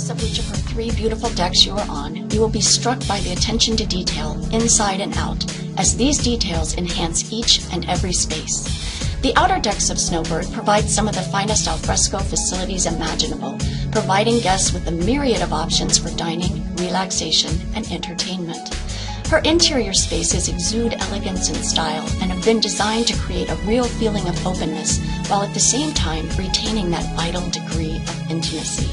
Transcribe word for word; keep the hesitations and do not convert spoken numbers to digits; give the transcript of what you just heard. Regardless of which of her three beautiful decks you are on, you will be struck by the attention to detail, inside and out, as these details enhance each and every space. The outer decks of Snowbird provide some of the finest alfresco facilities imaginable, providing guests with a myriad of options for dining, relaxation, and entertainment. Her interior spaces exude elegance and style and have been designed to create a real feeling of openness while at the same time retaining that vital degree of intimacy.